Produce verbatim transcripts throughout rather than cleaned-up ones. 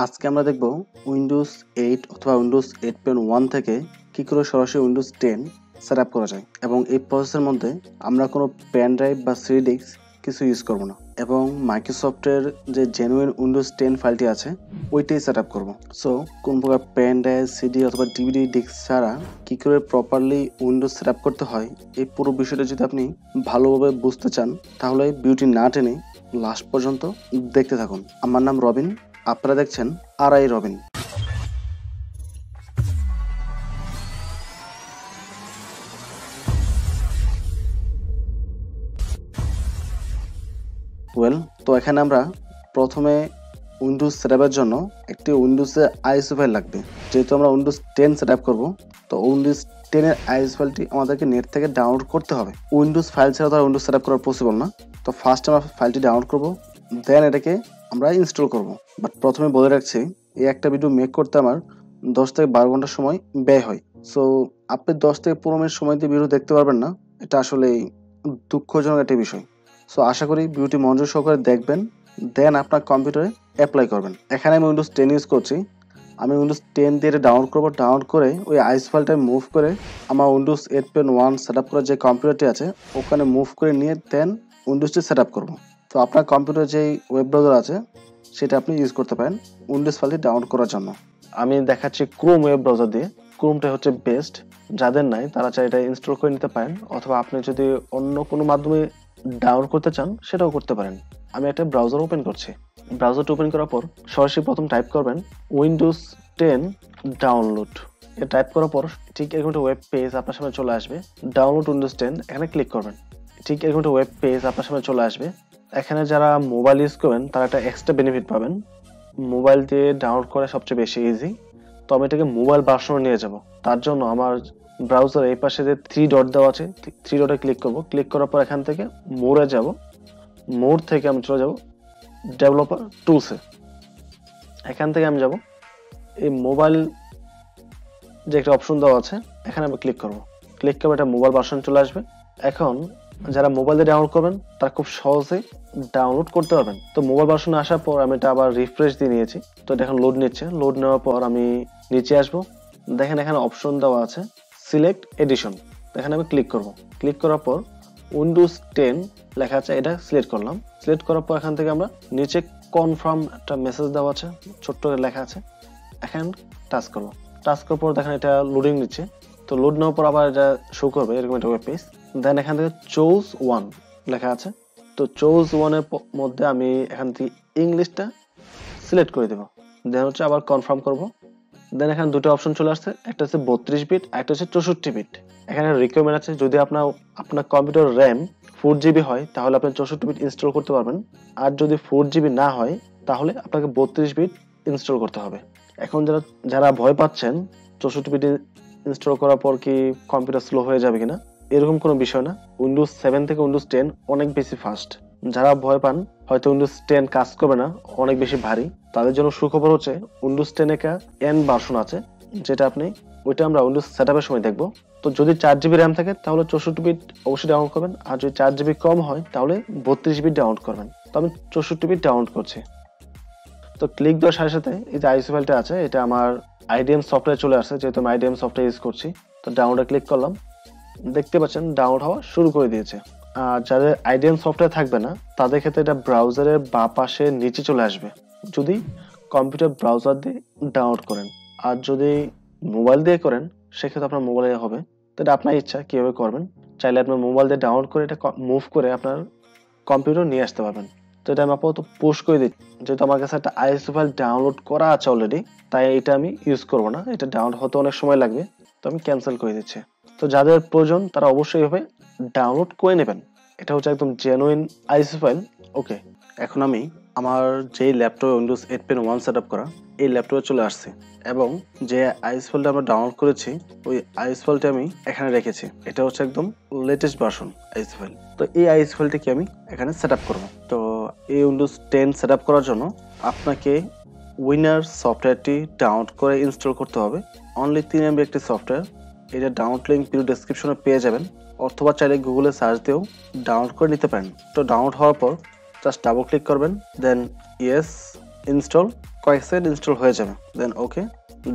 आज के आमरा देखबो Windows eight अथवा Windows eight point one থেকে কি করে সরাসরি Windows ten সেটআপ করা যায় এবং এই প্রসেসের মধ্যে আমরা কোনো পেন ড্রাইভ বা সি ডি ডিস্ক কিছু ইউজ করব না এবং মাইক্রোসফটের যে জেনুইন Windows ten ফাইলটি আছে ওইটাই সেটআপ করব সো কোন প্রকার পেন ড্রাইভ সি ডি অথবা ডি ভি ডি ডিস্ক ছাড়া কি করে প্রপারলি Windows সেটআপ করতে হয় এই পুরো বিষয়টা যদি আপনি ভালোভাবে বুঝতে চান তাহলে বিউটি না টেনে লাস্ট পর্যন্ত দেখতে থাকুন আমার নাম রবিন আপনারা দেখছেন আর আই রবিন ওয়েল তো এখানে আমরা প্রথমে উইন্ডোজ সেটআপের জন্য একটি উইন্ডোজে আইএসও ফাইল লাগবে যেহেতু আমরা উইন্ডোজ ten সেটআপ করব তো উইন্ডোজ ten এর আইএসও ফাইলটি আমাদেরকে নেট থেকে ডাউনলোড করতে হবে উইন্ডোজ ফাইল ছাড়া তো উইন্ডোজ সেটআপ করা পসিবল না তো ফার্স্ট আমরা ফাইলটি ডাউনলোড করব দেন এটাকে আমরা ইনস্টল করব বাট প্রথমে বলে রাখছি এই একটা ভিডিও মেক করতে আমার ten থেকে twelve ঘন্টা সময় ব্যয় হয় সো আপনি ten থেকে fifteen মিনিট সময় দিয়ে ভিডিও দেখতে পারবেন না এটা আসলে দুঃখজনক একটা বিষয় সো আশা করি ভিডিওটি মনোযোগ সহকারে দেখবেন দেন আপনার কম্পিউটারে অ্যাপ্লাই করবেন এখানে আমি উইন্ডোজ ten ইউজ করছি আমি উইন্ডোজ ten দিয়ে ডাউনলোড করব ডাউনলোড করে ওই আইএসও ফাইলটা মুভ করে আমার Windows eight point one setup করা যে কম্পিউটারটি আছে ওখানে মুভ করে নিয়ে দেন উইন্ডোজটি সেটআপ করব তো আপনার কম্পিউটারে যে ওয়েব ব্রাউজার আছে সেটা আপনি ইউজ করতে পারেন উইন্ডোজ ফাইলটি ডাউনলোড করার জন্য আমি দেখাচ্ছি ক্রোম ওয়েব ব্রাউজার দিয়ে ক্রোমটা হচ্ছে বেস্ট যাদের নাই তারা চাই এটা ইনস্টল করে নিতে পারেন অথবা আপনি যদি অন্য কোনো মাধ্যমে ডাউনলোড করতে চান সেটাও করতে পারেন আমি একটা ব্রাউজার ওপেন করছি ব্রাউজারটা ওপেন করার পর সরাসরি প্রথম টাইপ করবেন উইন্ডোজ ten ডাউনলোড এটা টাইপ করার পর ঠিক এরকম একটা ওয়েব পেজ আপনার সামনে চলে আসবে ডাউনলোড উইন্ডোজ ten এখানে ক্লিক করবেন ঠিক এরকম একটা ওয়েব পেজ আপনার সামনে চলে আসবে এখানে যারা মোবাইল ইউজ করেন তারা একটা এক্সট্রা বেনিফিট পাবেন মোবাইল দিয়ে ডাউনলোড করা সবচেয়ে বেশি ইজি তো আমি এটাকে মোবাইল ভার্সনে নিয়ে যাব তার জন্য আমার ব্রাউজার এই পাশে যে three ডট দেওয়া আছে three ডটে ক্লিক করব ক্লিক করার পর এখান থেকে মোরে যাব মোর থেকে আমি চলে যাব ডেভেলপার টুলসে এখান থেকে আমি যাব এই মোবাইল যে একটা অপশন দেওয়া আছে এখানে আমি ক্লিক করব ক্লিক করব এটা মোবাইল ভার্সন চলে আসবে এখন যারা মোবাইলে ডাউনলোড করবেন তারা খুব সহজে ডাউনলোড করতে পারবেন তো মোবাইল ভার্সনে আসার পর আমি এটা আবার রিফ্রেশ দিয়ে নিয়েছি তো এটা এখন লোড নিচ্ছে লোড নেওয়ার পর আমি নিচে আসব দেখেন এখানে অপশন দেওয়া আছে সিলেক্ট এডিশন এখানে আমি ক্লিক করব ক্লিক করার পর উইন্ডোজ ten লেখা আছে এটা সিলেক্ট করলাম সিলেক্ট করার পর এখান থেকে আমরা নিচে কনফার্ম একটা মেসেজ দেওয়া আছে ছোট করে লেখা আছে এখন টাচ করব টাচ করার পর দেখেন এটা লোডিং নিচ্ছে তো লোড নেওয়ার পর আবার এটা শো করবে এরকম একটা ওয়েব পেজ দেন এখান থেকে চুজ ওয়ান লেখা আছে তো চুজ ওয়ান এর মধ্যে আমি এখান থেকে ইংলিশটা সিলেক্ট করে দেব দেন হচ্ছে আবার কনফার্ম করব দেন এখানে দুটো অপশন চলে আসছে একটা হচ্ছে বত্রিশ বিট আর একটা হচ্ছে চৌষট্টি বিট এখানে রিকোয়ারমেন্ট আছে যদি আপনার আপনার computer RAM four G B হয় তাহলে আপনি চৌষট্টি বিট ইনস্টল করতে পারবেন আর যদি four G B না হয় তাহলে আপনাকে বত্রিশ বিট ইনস্টল করতে হবে এখন যারা যারা ভয় পাচ্ছেন চৌষট্টি বিট ইনস্টল করার পর কি কম্পিউটার স্লো হয়ে যাবে কিনা এরকম কোনো বিষয় না উইন্ডোজ seven থেকে উইন্ডোজ ten অনেক বেশি ফাস্ট যারা ভয় পান হয়তো উইন্ডোজ ten কাজ করবে না অনেক বেশি ভারী তাদের জন্য সুখবর হচ্ছে উইন্ডোজ ten এর এন ভার্সন আছে যেটা আপনি ওইটা আমরা উইন্ডোজ সেটআপের সময় দেখব তো যদি four G B RAM থাকে তাহলে চৌষট্টি বিট অবশ্যই ডাউনলোড করবেন আর যদি four G B কম হয় তাহলে বত্রিশ বিট ডাউনলোড করবেন তো আমি চৌষট্টি বিট ডাউনলোড করছি তো ক্লিক দেওয়ার সাথে সাথে এই যে আইএসও ফাইলটা আছে এটা আমার আইডিএম সফটওয়্যার চলে আসছে যেহেতু আমি আইডিএম সফটওয়্যার ইউজ করছি তো ডাউনলোডে ক্লিক করলাম দেখতে পাচ্ছেন ডাউনলোড হওয়া শুরু করে দিয়েছে আর যাদের আইডিএম সফটওয়্যার থাকবে না তাদের ক্ষেত্রে এটা ব্রাউজারের বাঁ পাশে নিচে চলে আসবে যদি কম্পিউটার ব্রাউজার দিয়ে ডাউনলোড করেন আর যদি মোবাইল দিয়ে করেন সেক্ষেত্রে আপনার মোবাইলে হবে তো এটা আপনার ইচ্ছা কীভাবে করবেন চাইলে আপনার মোবাইল দিয়ে ডাউনলোড করে এটা মুভ করে আপনার কম্পিউটার নিয়ে আসতে পারবেন তো এটা আমি আপাতত পোস্ট করে দিচ্ছি যেহেতু আমার কাছে একটা আইএসও ফাইল ডাউনলোড করা আছে অলরেডি তাই এটা আমি ইউজ করবো না এটা ডাউনলোড হতে অনেক সময় লাগবে তো আমি ক্যান্সেল করে দিচ্ছি তো যাদের প্রয়োজন তারা অবশ্যই এভাবে ডাউনলোড করে নেবেন এটা হচ্ছে একদম জেনুইন আইএসও ফাইল ওকে এখন আমি আমার যে ল্যাপটপে Windows eight point one setup করা এই ল্যাপটপে চলে আসছে এবং যে আইএসও ফাইলটা আমরা ডাউনলোড করেছি ওই আইএসও ফাইলটা আমি এখানে রেখেছি এটা হচ্ছে একদম লেটেস্ট ভার্সন আইএসও ফাইল তো এই আইএসও ফাইলটাকে আমি এখানে সেটআপ করব তো এই উইন্ডোজ ten সেটআপ করার জন্য আপনাকে উইনার সফটওয়্যারটি ডাউনলোড করে ইনস্টল করতে হবে অনলি three M B একটি সফটওয়্যার এটা ডাউনলোড লিংক ভিডিও ডেসক্রিপশনে পেয়ে যাবেন অথবা চাইলে গুগলে সার্চ দিয়েও ডাউনলোড করে নিতে পারেন তো ডাউনলোড হওয়ার পর জাস্ট ডাবল ক্লিক করবেন দেন ইয়েস ইনস্টল কয়েক সেকেন্ড ইনস্টল হয়ে যাবে, দেন ওকে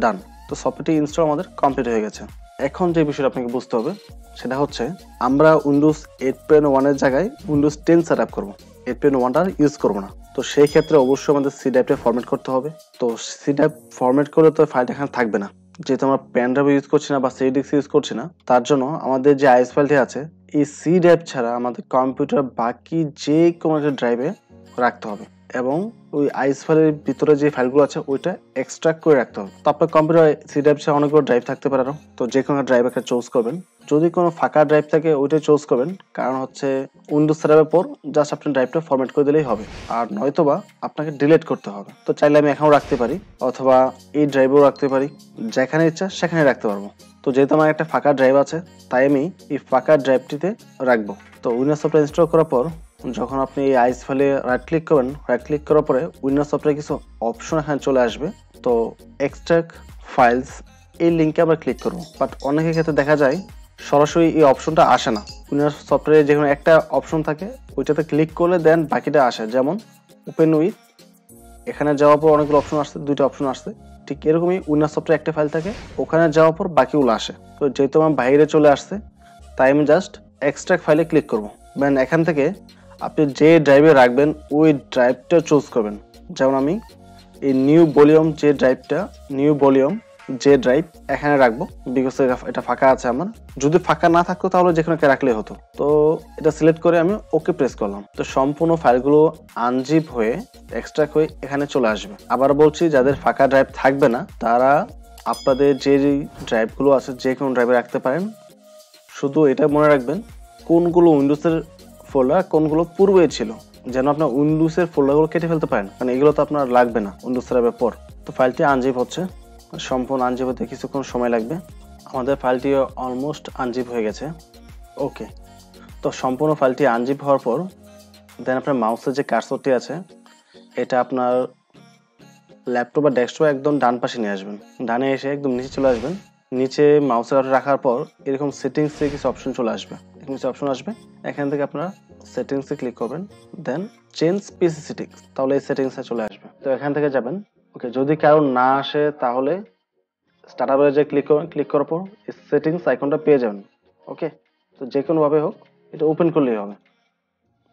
ডান। তো সফটওয়্যারটি ইনস্টল আমাদের কমপ্লিট হয়ে গেছে। এখন যে বিষয়টা আপনাকে বুঝতে হবে সেটা হচ্ছে আমরা উইন্ডোজ এইট পয়েন্ট ওয়ানের জায়গায় উইন্ডোজ টেন সেট আপ করবো, এইট পয়েন্ট ওয়ানটা ইউজ করবো না। তো সেই ক্ষেত্রে অবশ্যই আমাদের সি ড্রাইভটা ফরম্যাট করতে হবে। তো সি ড্রাইভ ফরম্যাট করলে তো ফাইলটা এখানে থাকবে না, যেহেতু আমরা পেনড্রাইভ ইউজ করছি না বা সি ডিস্ক ইউজ করছি না, তার জন্য আমাদের যে আইএস ফাইলটি আছে এই সি ড্রাইভ ছাড়া আমাদের কম্পিউটার বাকি যে কোনো একটা ড্রাইভে রাখতে হবে এবং ওই আইএস ফাইলের ভিতরে যে ফাইলগুলো আছে ওইটা এক্সট্রাক্ট করে রাখতে হবে। তো আপনার কম্পিউটার সি ড্রাইভ ছাড়া অনেকগুলো ড্রাইভ থাকতে পারে, তো যে কোনো ড্রাইভ একটা চুজ করবেন। যদি কোনো ফাঁকা ড্রাইভ থাকে ওইটা চুজ করবেন, কারণ হচ্ছে উইন্ডোজ সেটআপের পর জাস্ট আপনি ড্রাইভটা ফরম্যাট করে দিলেই হবে, আর নয়তোবা আপনাকে ডিলিট করতে হবে। তো চাইলে আমি এখানেও রাখতে পারি অথবা এই ড্রাইভেও রাখতে পারি, যেখানে ইচ্ছা সেখানে রাখতে পারবো। তো যেহেতু আমার একটা ফাঁকা ড্রাইভ আছে তাই আমি এই ফাঁকা ড্রাইভটিতে রাখবো। তো উইন্ডোজ সফটওয়্যার ইনস্টল করার পর যখন আপনি এই আইএস ফাইলে রাইট ক্লিক করবেন, রাইট ক্লিক করার পরে উইন্ডোজ সফটওয়্যার কিছু অপশন এখানে চলে আসবে। তো এক্সট্রাক্ট ফাইলস এই লিঙ্কে আমরা ক্লিক করবো, বাট অনেকের ক্ষেত্রে দেখা যায় সরাসরি এই অপশনটা আসে না। উইন্ডোজ সফটওয়্যারে যেখানে একটা অপশন থাকে ওইটাতে ক্লিক করলে দেন বাকিটা আসে, যেমন ওপেন উইথ, এখানে যাওয়ার পর অনেকগুলো অপশন আসছে, দুইটা অপশন আসছে। ঠিক এরকমই উইন্ডোজ সফটওয়্যারে একটা ফাইল থাকে, ওখানে যাওয়ার পর বাকিগুলো আসে। তো যেহেতু আমার বাইরে চলে আসছে তাই আমি জাস্ট এক্সট্রাক্ট ফাইলে ক্লিক করবো, দেন এখান থেকে আপনি যে ড্রাইভে রাখবেন ওই ড্রাইভটা চুজ করবেন। যেমন আমি এই নিউ ভলিউম যে ড্রাইভটা, নিউ ভলিউম যে ড্রাইভ এখানে রাখবো, বিকজ এটা ফাঁকা আছে আমার। যদি ফাঁকা না থাকতো তাহলে যেখানে রাখলে হতো। তো এটা সিলেক্ট করে আমি ওকে প্রেস করলাম। তো সম্পূর্ণ ফাইলগুলো আনজিপ হয়ে এক্সট্রাক্ট হয়ে এখানে চলে আসবে। আবার বলছি, যাদের ফাঁকা ড্রাইভ থাকবে না তারা আপনাদের যে ড্রাইভগুলো আছে যে কোনো ড্রাইভে রাখতে পারেন। শুধু এটা মনে রাখবেন কোনগুলো উইন্ডোজের ফোল্ডার কোনগুলো পূর্বে ছিল, যেন আপনার উইন্ডোজের ফোল্ডারগুলো কেটে ফেলতে পারেন, কারণ এগুলো তো আপনার লাগবে না উইন্ডোজ সেটআপের পর। তো ফাইলটি আনজিপ হচ্ছে, সম্পূর্ণ আনজিপ হতে কিছুক্ষণ সময় লাগবে। আমাদের ফাইলটি অলমোস্ট আনজিপ হয়ে গেছে, ওকে। তো সম্পূর্ণ ফাইলটি আনজিপ হওয়ার পর দেন আপনার মাউসের যে কার্সরটি আছে এটা আপনার ল্যাপটপ বা ডেস্কটপ একদম ডান পাশে নিয়ে আসবেন, ডানে এসে একদম নিচে চলে আসবেন। নিচে মাউসের রাখার পর এরকম সেটিংসে কিছু অপশন চলে আসবে, এরকম কিছু অপশন আসবে। এখান থেকে আপনারা সেটিংসে ক্লিক করবেন, দেন চেঞ্জ পিসি সেটিংস, তাহলে এই সেটিংসে চলে আসবে। তো এখান থেকে যাবেন, ওকে। যদি কারো না আসে তাহলে স্টার্টআপে যে ক্লিক করবেন, ক্লিক করার পর সেটিংস আইকনটা পেয়ে যাবেন, ওকে। তো যে কোনোভাবে হোক এটা ওপেন করলেই হবে।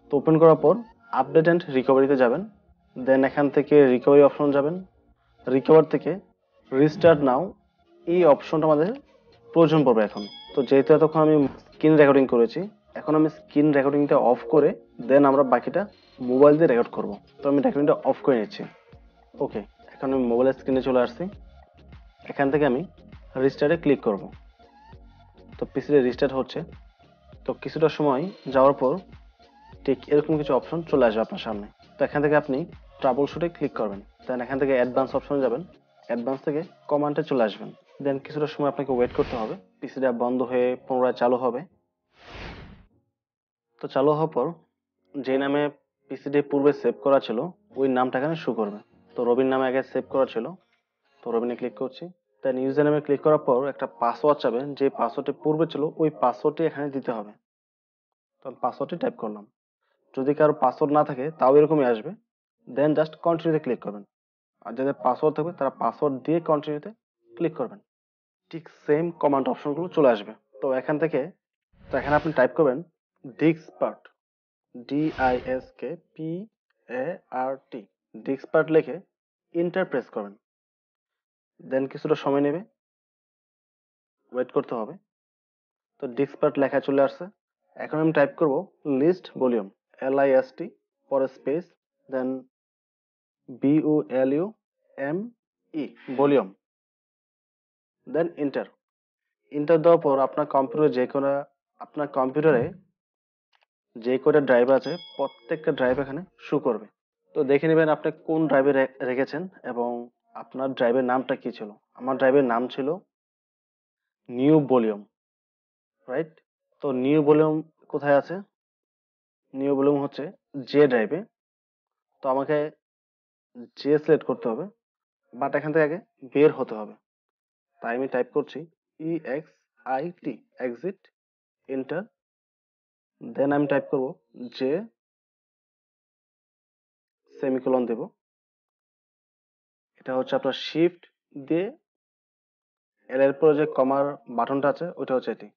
তো ওপেন করার পর আপডেট অ্যান্ড রিকভারিতে যাবেন, দেন এখান থেকে রিকভারি অপশন যাবেন, রিকভার থেকে রিস্টার্ট নাও এই অপশনটা আমাদের প্রয়োজন পড়বে এখন। তো যেহেতু এতক্ষণ আমি স্ক্রিন রেকর্ডিং করেছি, এখন আমি স্ক্রিন রেকর্ডিংটা অফ করে দেন আমরা বাকিটা মোবাইল দিয়ে রেকর্ড করবো। তো আমি রেকর্ডিংটা অফ করে নিচ্ছি, ওকে। এখন আমি মোবাইলের স্ক্রিনে চলে আসছি, এখান থেকে আমি রিস্টার্টে ক্লিক করব। তো পিসিটা রিস্টার্ট হচ্ছে। তো কিছুটা সময় যাওয়ার পর ঠিক এরকম কিছু অপশন চলে আসবে আপনার সামনে। তো এখান থেকে আপনি ট্রাবল শুটে ক্লিক করবেন, দেন এখান থেকে অ্যাডভান্স অপশনে যাবেন, অ্যাডভান্স থেকে কমান্ডে চলে আসবেন। দেন কিছুটা সময় আপনাকে ওয়েট করতে হবে, পিসিটা বন্ধ হয়ে পুনরায় চালু হবে। তো চালু হওয়ার পর যে নামে পিসিটি পূর্বে সেভ করা ছিল ওই নামটা এখানে শু করবে। তো রবিন নামে আগে সেভ করা ছিল, তো রবিনে ক্লিক করছি। দেন ইউজার নামে ক্লিক করার পর একটা পাসওয়ার্ড চাবেন, যে পাসওয়ার্ডটি পূর্বে ছিল ওই পাসওয়ার্ডটি এখানে দিতে হবে। তো আমি পাসওয়ার্ডটি টাইপ করলাম। যদি কারো পাসওয়ার্ড না থাকে তাও এরকমই আসবে, দেন জাস্ট কন্টিনিউতে ক্লিক করবেন। আর যাদের পাসওয়ার্ড থাকবে তারা পাসওয়ার্ড দিয়ে কন্টিনিউতে ক্লিক করবেন। ঠিক সেম কমান্ড অপশনগুলো চলে আসবে। তো এখান থেকে তো এখানে আপনি টাইপ করবেন diskpart, D I S K P A R T, diskpart লিখে এন্টার প্রেস করবেন। দেন কিছুটা সময় নেবে, ওয়েট করতে হবে। তো ডিস্কপার্ট লেখা চলে আসছে। এখন আমি টাইপ করব list volume, L I S T, পরে space, then B U L U M E, volume, then enter. Enter দেওয়ার পর আপনার কম্পিউটারে যে কোনো আপনার কম্পিউটারে যে কটা ড্রাইভ আছে প্রত্যেকটা ড্রাইভ এখানে শো করবে। তো দেখে নেবেন আপনি কোন ড্রাইভে রেখেছেন এবং আপনার ড্রাইভের নামটা কি ছিল। আমার ড্রাইভের নাম ছিল নিউ ভলিউম, রাইট। তো নিউ ভলিউম কোথায় আছে? নিউ ভলিউম হচ্ছে জে ড্রাইভে। তো আমাকে জে সিলেক্ট করতে হবে, বাট এখান থেকে আগে বের হতে হবে। তাই আমি টাইপ করছি E X I T, exit, enter. Then আমি টাইপ করব জে সেমিকোলন দেব, এটা হচ্ছে আপনার শিফট দিয়ে এল এর পরে যে কমার বাটনটা আছে ওটা হচ্ছে এটি।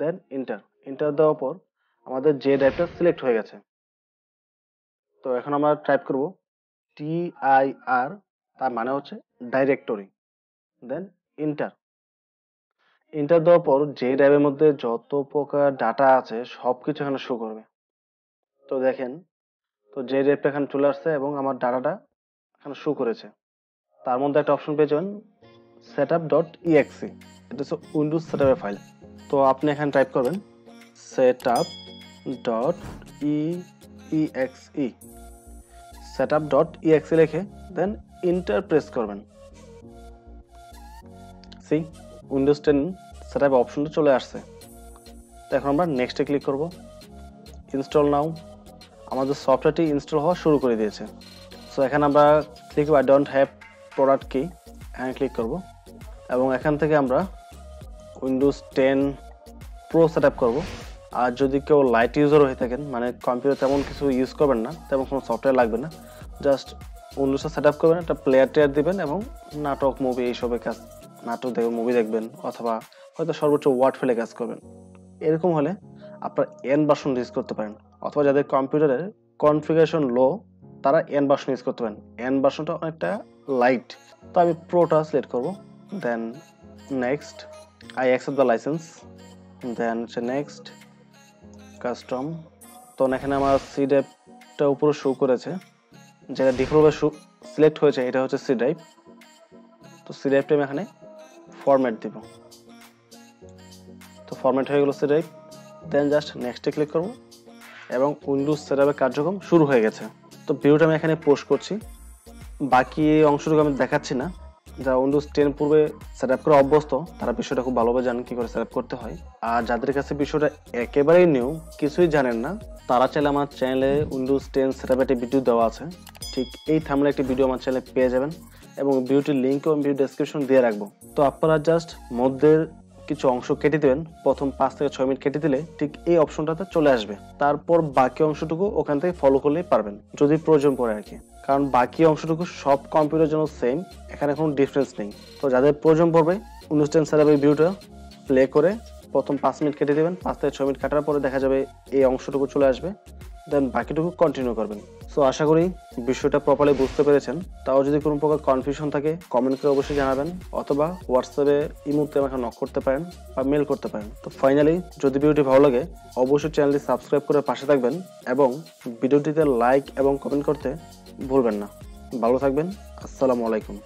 দেন এন্টার এন্টার দেওয়ার পর আমাদের যে ড্রাইভটা সিলেক্ট হয়ে গেছে। তো এখন আমরা টাইপ করব টি আই আর, তার মানে হচ্ছে ডাইরেক্টরি। দেন এন্টার এন্টার দেওয়ার পর যে ড্রাইভের মধ্যে যত প্রকার ডাটা আছে সবকিছু এখানে শো করবে। তো দেখেন তো যে ড্রাইভটা এখানে চলে আসছে এবং আমার ডাটাটা এখানে শো করেছে। তার মধ্যে একটা অপশন পেয়ে যাবেন সেট আপ ডট ইএক্সি, এটা হচ্ছে উইন্ডোজ সেট আপের ফাইল। তো আপনি এখানে টাইপ করবেন set up dot exe, set up dot exe লিখে দেন এন্টার প্রেস করবেন। C Windows ten set up অপশনটা চলে আসছে। তো এখন আমরা নেক্সটে ক্লিক করব। ইনস্টল নাও, আমাদের সফটওয়্যারটি ইনস্টল হওয়া শুরু করে দিয়েছে। সো এখানে আমরা click I don't have product key এখানে ক্লিক করব এবং এখান থেকে আমরা Windows ten pro set up করবো। আর যদি কেউ লাইট ইউজার হয়ে থাকেন, মানে কম্পিউটার তেমন কিছু ইউজ করবেন না, তেমন কোনো সফটওয়্যার লাগবে না, জাস্ট উইন্ডোজটা সেট আপ করবেন, একটা প্লেয়ার টেয়ার দেবেন এবং নাটক মুভি এইসবের কাজ, নাটক দেখবেন, মুভি দেখবেন, অথবা হয়তো সর্বোচ্চ ওয়ার্ড ফেলে কাজ করবেন। এরকম হলে আপনার এন ভার্সন ইউজ করতে পারেন, অথবা যাদের কম্পিউটারের কনফিগারেশন লো তারা এন ভার্সন ইউজ করতে পারেন। এন ভার্সনটা অনেকটা লাইট। তো আমি প্রোটা সিলেক্ট করবো। Then next I accept the license, then হচ্ছে নেক্সট কাস্টম। তো এখানে আমার সি ড্রাইভটা উপরে শো করেছে, যেটা ডিফল্টভাবে সিলেক্ট হয়েছে, এটা হচ্ছে সি ড্রাইভ। তো সি ড্রাইভটা আমি এখানে ফরম্যাট দেব। তো ফরম্যাট হয়ে গেল সি ড্রাইভ। দেন জাস্ট নেক্সটে ক্লিক করব এবং উইন্ডোজ সেট আপের কার্যক্রম শুরু হয়ে গেছে। তো ভিডিওটা আমি এখানে পোস্ট করছি, বাকি এই অংশটুকু আমি দেখাচ্ছি না। যারা উইন্ডোজ টেন পূর্বে সেট আপ করে অভ্যস্ত তারা বিষয়টা খুব ভালোভাবে জানেন কী করে সেট আপ করতে হয়, আর যাদের কাছে বিষয়টা একেবারেই নিউ, কিছুই জানেন না, তারা চাইলে আমার চ্যানেলে উইন্ডোজ টেন সেট আপে একটি ভিডিও দেওয়া আছে, ঠিক এই থামলে একটি ভিডিও আমার চ্যানেলে পেয়ে যাবেন এবং ভিডিওটির লিঙ্কও আমি ভিডিও ডেসক্রিপশন দিয়ে রাখবো। তো আপনারা জাস্ট মধ্যের কিছু অংশ কেটে দেবেন, প্রথম পাঁচ থেকে ছয় মিনিট কেটে দিলে ঠিক এই অপশনটাতে চলে আসবে, তারপর বাকি অংশটুকু ওখান থেকে ফলো করলেই পারবেন যদি প্রয়োজন পড়ে আর কি। কারণ বাকি অংশটুকু সব কম্পিউটারের জন্য সেম, এখানে কোনো ডিফারেন্স নেই। তো যাদের প্রয়োজন পড়বে উইন্ডোজ টেন সেট আপের ভিডিওটা প্লে করে প্রথম পাঁচ মিনিট কেটে দেবেন, পাঁচ থেকে ছয় মিনিট কাটার পরে দেখা যাবে এই অংশটুকু চলে আসবে, দেন বাকিটুকু কন্টিনিউ করবেন। সো আশা করি বিষয়টা প্রপারলি বুঝতে পেরেছেন। তাও যদি কোনো প্রকার কনফিউশন থাকে কমেন্ট করে অবশ্যই জানাবেন, অথবা হোয়াটসঅ্যাপে ইমোতে আমাকে নক করতে পারেন বা মেল করতে পারেন। তো ফাইনালি যদি ভিডিওটি ভালো লাগে অবশ্যই চ্যানেলটি সাবস্ক্রাইব করে পাশে থাকবেন এবং ভিডিওটিতে লাইক এবং কমেন্ট করতে ভুলবেন না। ভালো থাকবেন, আসসালামু আলাইকুম।